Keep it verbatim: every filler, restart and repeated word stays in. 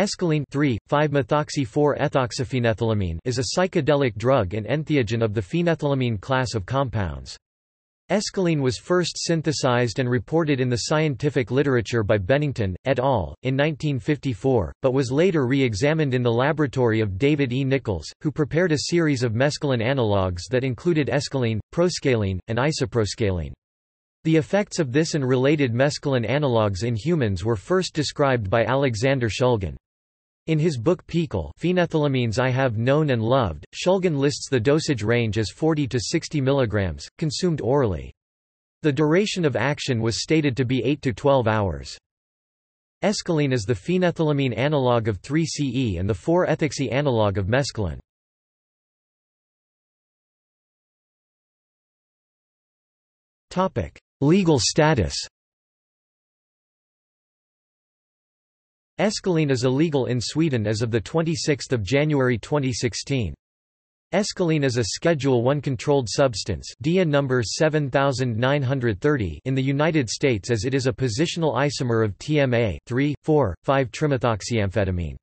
Escaline three five methoxy four ethoxyphenethylamine is a psychedelic drug and entheogen of the phenethylamine class of compounds. Escaline was first synthesized and reported in the scientific literature by Bennington, et al., in nineteen fifty-four, but was later re-examined in the laboratory of David E. Nichols, who prepared a series of mescaline analogues that included escaline, proscaline, and isoproscaline. The effects of this and related mescaline analogues in humans were first described by Alexander Shulgin. In his book PiHKAL, Phenethylamines I Have Known and Loved, Shulgin lists the dosage range as forty to sixty milligrams, consumed orally. The duration of action was stated to be eight to twelve hours. Escaline is the phenethylamine analogue of three C E and the four ethoxy analogue of mescaline. Legal status. Escaline is illegal in Sweden as of the twenty-sixth of January twenty sixteen. Escaline is a Schedule one controlled substance D I A number seven thousand nine hundred thirty in the United States as it is a positional isomer of T M A three, four, five trimethoxyamphetamine.